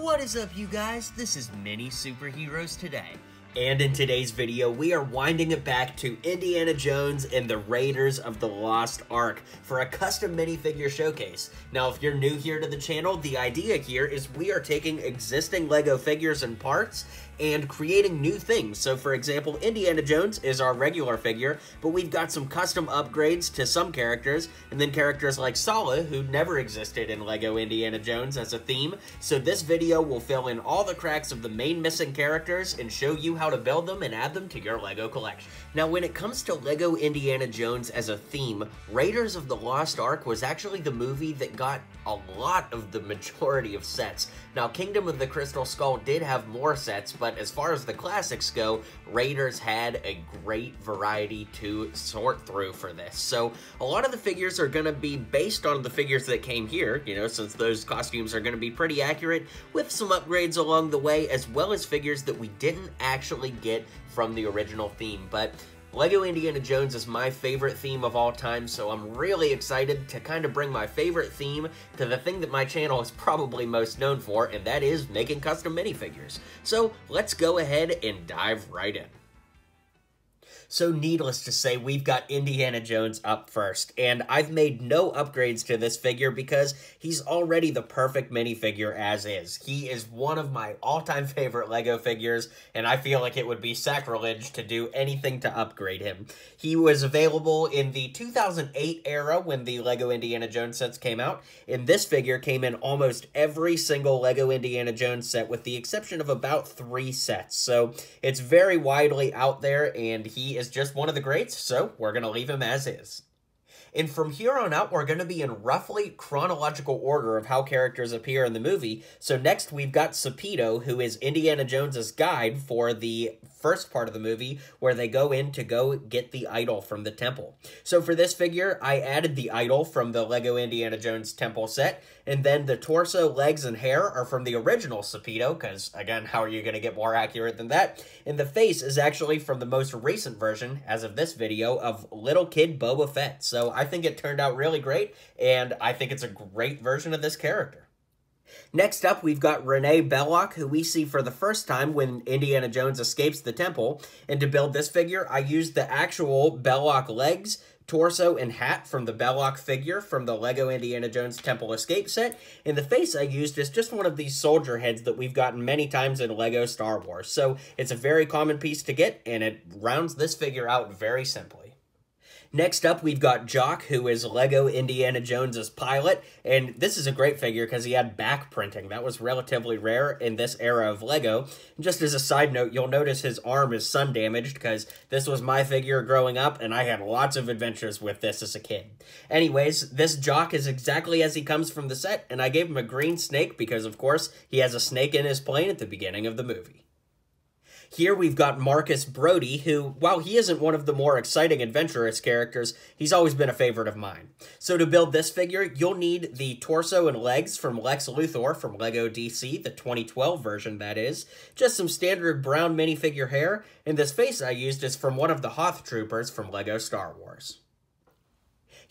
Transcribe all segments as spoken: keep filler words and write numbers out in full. What is up, you guys? This is Mini Superheroes Today. And in today's video, we are winding it back to Indiana Jones and the Raiders of the Lost Ark for a custom minifigure showcase. Now, if you're new here to the channel, the idea here is we are taking existing LEGO figures and parts and creating new things. So, for example, Indiana Jones is our regular figure, but we've got some custom upgrades to some characters, and then characters like Sallah, who never existed in LEGO Indiana Jones as a theme. So this video will fill in all the cracks of the main missing characters and show you how to build them and add them to your LEGO collection. Now, when it comes to LEGO Indiana Jones as a theme, Raiders of the Lost Ark was actually the movie that got a lot of the majority of sets. Now, Kingdom of the Crystal Skull did have more sets, but as far as the classics go, Raiders had a great variety to sort through for this. So a lot of the figures are going to be based on the figures that came here, you know, since those costumes are going to be pretty accurate, with some upgrades along the way, as well as figures that we didn't actually get from the original theme. But LEGO Indiana Jones is my favorite theme of all time, so I'm really excited to kind of bring my favorite theme to the thing that my channel is probably most known for, and that is making custom minifigures. So let's go ahead and dive right in. So needless to say, we've got Indiana Jones up first, and I've made no upgrades to this figure because he's already the perfect minifigure as is. He is one of my all-time favorite LEGO figures, and I feel like it would be sacrilege to do anything to upgrade him. He was available in the two thousand eight era when the LEGO Indiana Jones sets came out, and this figure came in almost every single LEGO Indiana Jones set with the exception of about three sets, so it's very widely out there, and he is is just one of the greats, so we're going to leave him as is. And from here on out, we're going to be in roughly chronological order of how characters appear in the movie. So next, we've got Sapito, who is Indiana Jones's guide for the first part of the movie, where they go in to go get the idol from the temple. So for this figure, I added the idol from the LEGO Indiana Jones temple set, and then the torso, legs, and hair are from the original Sapito, because, again, how are you going to get more accurate than that? And the face is actually from the most recent version, as of this video, of Little Kid Boba Fett. So I I think it turned out really great, and I think it's a great version of this character. Next up, we've got René Belloq, who we see for the first time when Indiana Jones escapes the temple, and to build this figure, I used the actual Belloq legs, torso, and hat from the Belloq figure from the LEGO Indiana Jones Temple Escape set, and the face I used is just one of these soldier heads that we've gotten many times in LEGO Star Wars, so it's a very common piece to get, and it rounds this figure out very simply. Next up, we've got Jock, who is LEGO Indiana Jones's pilot, and this is a great figure because he had back printing. That was relatively rare in this era of LEGO. And just as a side note, you'll notice his arm is sun damaged because this was my figure growing up, and I had lots of adventures with this as a kid. Anyways, this Jock is exactly as he comes from the set, and I gave him a green snake because, of course, he has a snake in his plane at the beginning of the movie. Here we've got Marcus Brody, who, while he isn't one of the more exciting adventurous characters, he's always been a favorite of mine. So to build this figure, you'll need the torso and legs from Lex Luthor from LEGO D C, the twenty twelve version that is, just some standard brown minifigure hair, and this face I used is from one of the Hoth troopers from LEGO Star Wars.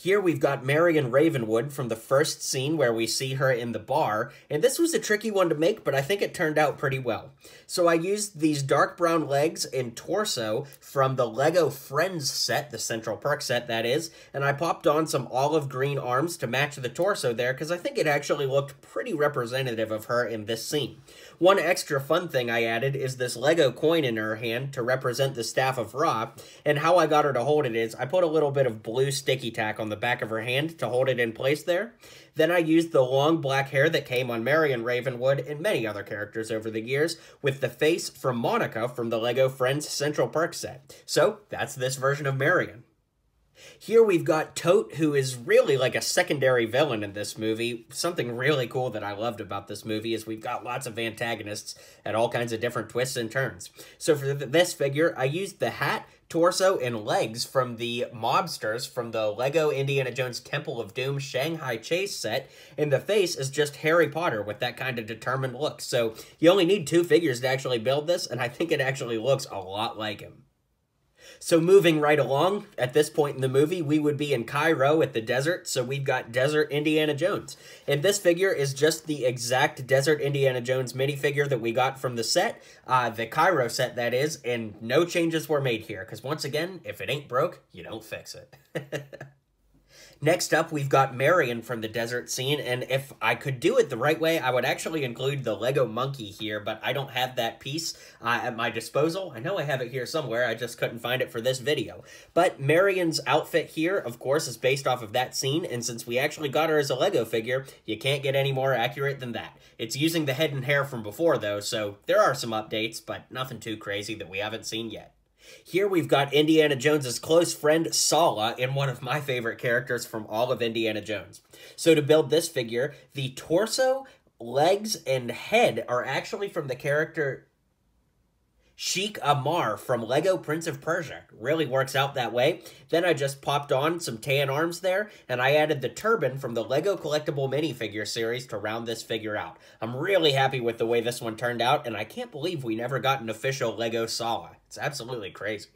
Here we've got Marion Ravenwood from the first scene where we see her in the bar, and this was a tricky one to make, but I think it turned out pretty well. So I used these dark brown legs and torso from the LEGO Friends set, the Central Perk set that is, and I popped on some olive green arms to match the torso there because I think it actually looked pretty representative of her in this scene. One extra fun thing I added is this LEGO coin in her hand to represent the Staff of Ra, and how I got her to hold it is I put a little bit of blue sticky tack on the back of her hand to hold it in place there. Then I used the long black hair that came on Marion Ravenwood and many other characters over the years with the face from Monica from the LEGO Friends Central Perk set. So that's this version of Marion. Here we've got Toht, who is really like a secondary villain in this movie. Something really cool that I loved about this movie is we've got lots of antagonists at all kinds of different twists and turns. So for this figure, I used the hat, torso, and legs from the mobsters from the LEGO Indiana Jones Temple of Doom Shanghai Chase set, and the face is just Harry Potter with that kind of determined look. So you only need two figures to actually build this, and I think it actually looks a lot like him. So moving right along, at this point in the movie, we would be in Cairo at the desert, so we've got Desert Indiana Jones. And this figure is just the exact Desert Indiana Jones minifigure that we got from the set, uh, the Cairo set that is, and no changes were made here, because once again, if it ain't broke, you don't fix it. Next up, we've got Marion from the desert scene, and if I could do it the right way, I would actually include the Lego monkey here, but I don't have that piece uh, at my disposal. I know I have it here somewhere, I just couldn't find it for this video. But Marion's outfit here, of course, is based off of that scene, and since we actually got her as a Lego figure, you can't get any more accurate than that. It's using the head and hair from before, though, so there are some updates, but nothing too crazy that we haven't seen yet. Here we've got Indiana Jones's close friend, Sallah, and one of my favorite characters from all of Indiana Jones. So to build this figure, the torso, legs, and head are actually from the character Sheikh Amar from LEGO Prince of Persia. Really works out that way. Then I just popped on some tan arms there, and I added the turban from the LEGO Collectible Minifigure series to round this figure out. I'm really happy with the way this one turned out, and I can't believe we never got an official LEGO Sallah. It's absolutely crazy.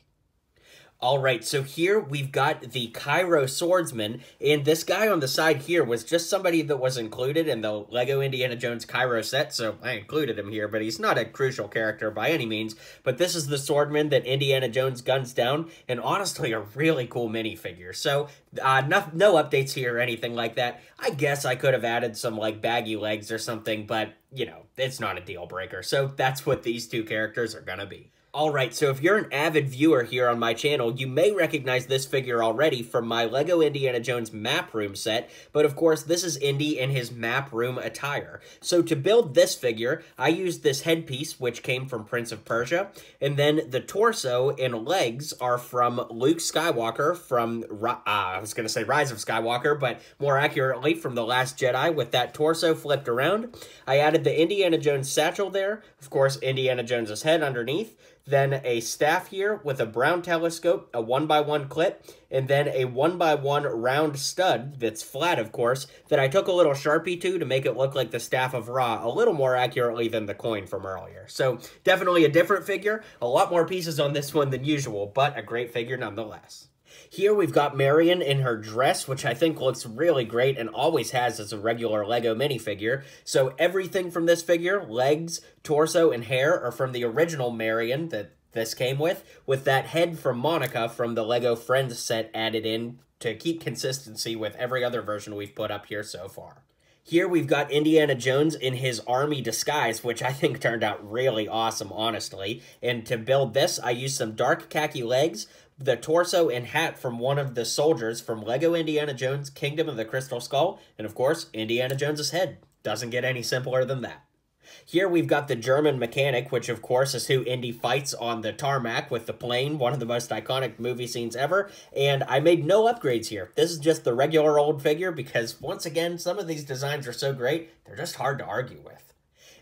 All right, so here we've got the Cairo Swordsman, and this guy on the side here was just somebody that was included in the LEGO Indiana Jones Cairo set, so I included him here, but he's not a crucial character by any means, but this is the swordman that Indiana Jones guns down, and honestly, a really cool minifigure, so uh, no, no updates here or anything like that. I guess I could have added some, like, baggy legs or something, but, you know, it's not a deal-breaker, so that's what these two characters are gonna be. Alright, so if you're an avid viewer here on my channel, you may recognize this figure already from my LEGO Indiana Jones map room set, but of course this is Indy in his map room attire. So to build this figure, I used this headpiece, which came from Prince of Persia, and then the torso and legs are from Luke Skywalker from, uh, I was going to say Rise of Skywalker, but more accurately from The Last Jedi with that torso flipped around. I added the Indiana Jones satchel there, of course Indiana Jones's head underneath, then a staff here with a brown telescope, a one by one clip, and then a one by one round stud that's flat, of course, that I took a little Sharpie to to make it look like the Staff of Ra a little more accurately than the coin from earlier. So definitely a different figure, a lot more pieces on this one than usual, but a great figure nonetheless. Here we've got Marion in her dress, which I think looks really great and always has as a regular LEGO minifigure. So everything from this figure, legs, torso, and hair are from the original Marion that this came with, with that head from Monica from the LEGO Friends set added in to keep consistency with every other version we've put up here so far. Here we've got Indiana Jones in his army disguise, which I think turned out really awesome, honestly. And to build this, I used some dark khaki legs, the torso and hat from one of the soldiers from LEGO Indiana Jones, Kingdom of the Crystal Skull, and of course, Indiana Jones's head. Doesn't get any simpler than that. Here we've got the German mechanic, which of course is who Indy fights on the tarmac with the plane, one of the most iconic movie scenes ever, and I made no upgrades here. This is just the regular old figure because, once again, some of these designs are so great, they're just hard to argue with.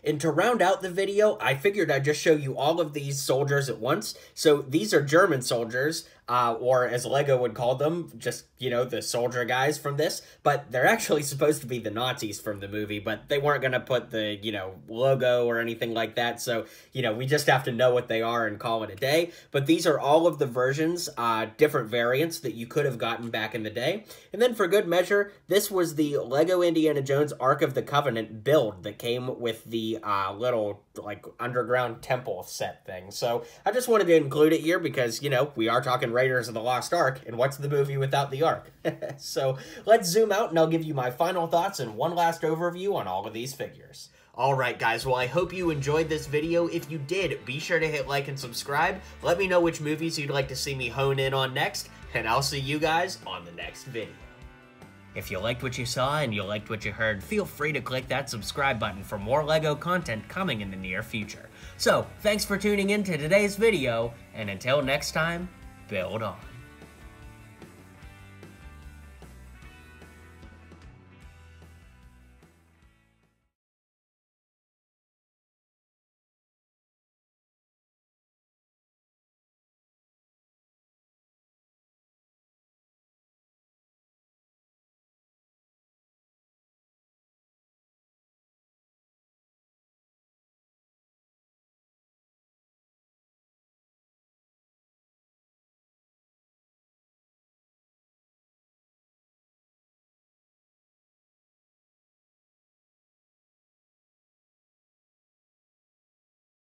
And to round out the video, I figured I'd just show you all of these soldiers at once. So these are German soldiers, uh, or as LEGO would call them, just, you know, the soldier guys from this. But they're actually supposed to be the Nazis from the movie, but they weren't going to put the, you know, logo or anything like that. So, you know, we just have to know what they are and call it a day. But these are all of the versions, uh, different variants that you could have gotten back in the day. And then for good measure, this was the LEGO Indiana Jones Ark of the Covenant build that came with the Uh, little, like, underground temple set thing. So I just wanted to include it here because, you know, we are talking Raiders of the Lost Ark, and what's the movie without the Ark? So let's zoom out, and I'll give you my final thoughts and one last overview on all of these figures. Alright guys, well I hope you enjoyed this video. If you did, be sure to hit like and subscribe. Let me know which movies you'd like to see me hone in on next, and I'll see you guys on the next video. If you liked what you saw and you liked what you heard, feel free to click that subscribe button for more LEGO content coming in the near future. So, thanks for tuning in to today's video, and until next time, build on.